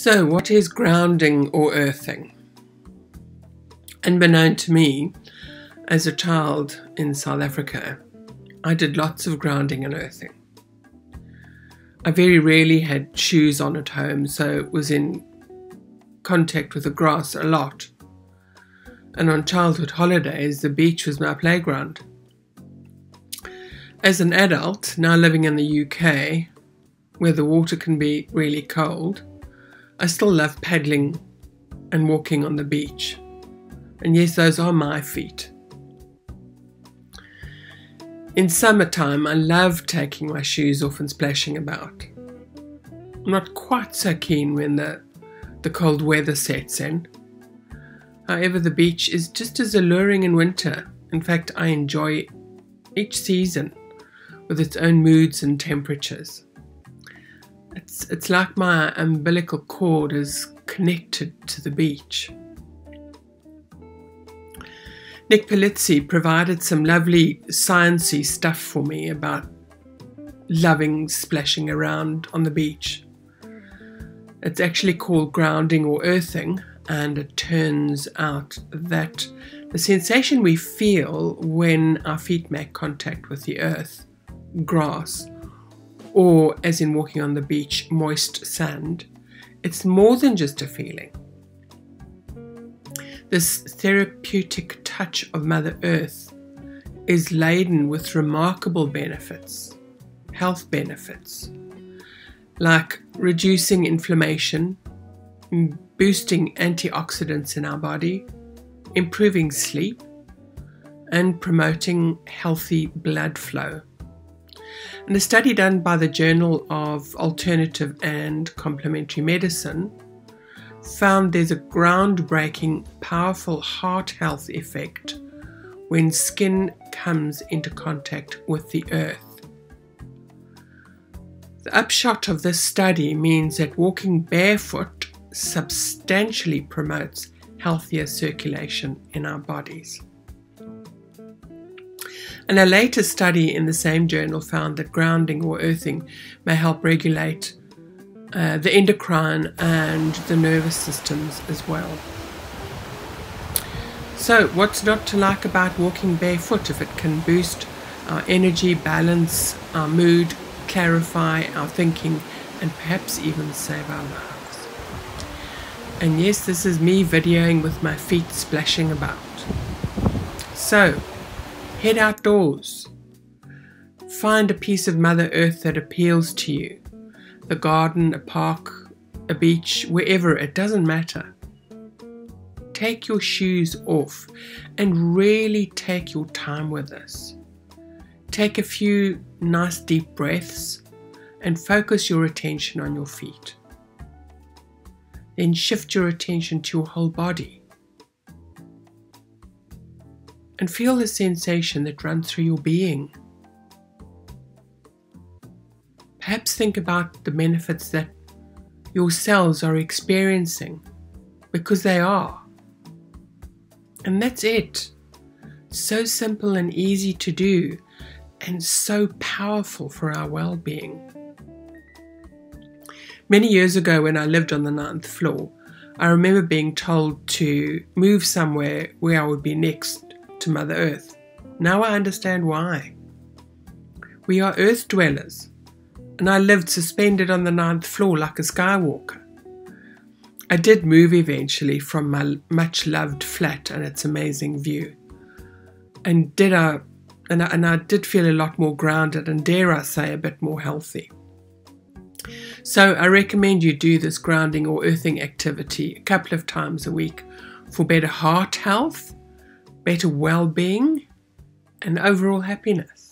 So what is grounding or earthing? Unbeknown to me, as a child in South Africa, I did lots of grounding and earthing. I very rarely had shoes on at home, so was in contact with the grass a lot. And on childhood holidays, the beach was my playground. As an adult, now living in the UK, where the water can be really cold, I still love paddling and walking on the beach. And yes, those are my feet. In summertime, I love taking my shoes off and splashing about. I'm not quite so keen when the cold weather sets in. However, the beach is just as alluring in winter. In fact, I enjoy each season with its own moods and temperatures. It's like my umbilical cord is connected to the beach. Nick Pelizzi provided some lovely sciencey stuff for me about loving splashing around on the beach. It's actually called grounding or earthing, and it turns out that the sensation we feel when our feet make contact with the earth, grass, or as in walking on the beach, moist sand, it's more than just a feeling. This therapeutic touch of Mother Earth is laden with remarkable benefits, health benefits, like reducing inflammation, boosting antioxidants in our body, improving sleep, and promoting healthy blood flow. And a study done by the Journal of Alternative and Complementary Medicine found there's a groundbreaking, powerful heart health effect when skin comes into contact with the earth. The upshot of this study means that walking barefoot substantially promotes healthier circulation in our bodies. And a later study in the same journal found that grounding or earthing may help regulate the endocrine and the nervous systems as well. So what's not to like about walking barefoot if it can boost our energy, balance our mood, clarify our thinking, and perhaps even save our lives? And yes, this is me videoing with my feet splashing about. So head outdoors, find a piece of Mother Earth that appeals to you. A garden, a park, a beach, wherever, it doesn't matter. Take your shoes off and really take your time with this. Take a few nice deep breaths and focus your attention on your feet. Then shift your attention to your whole body and feel the sensation that runs through your being. Perhaps think about the benefits that your cells are experiencing, because they are. And that's it. So simple and easy to do, and so powerful for our well-being. Many years ago when I lived on the 9th floor, I remember being told to move somewhere where I would be next to Mother Earth. Now I understand why. We are earth dwellers. And I lived suspended on the 9th floor like a skywalker. I did move eventually from my much loved flat and its amazing view. And I did feel a lot more grounded and, dare I say, a bit more healthy. So I recommend you do this grounding or earthing activity a couple of times a week for better heart health, better well-being, and overall happiness.